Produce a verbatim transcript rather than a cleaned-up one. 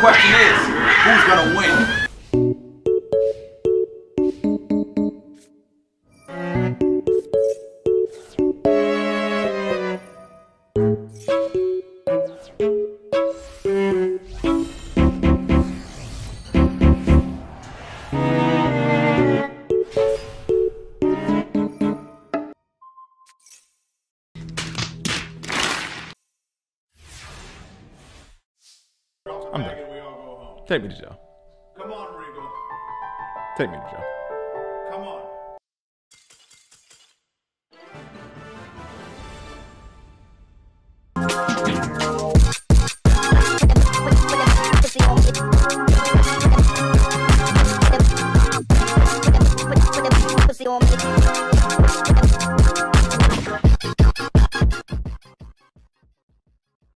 the question is, who's gonna win? I'm done. Take me to jail. Come on, Regal. Take me to jail. Come on. Come on.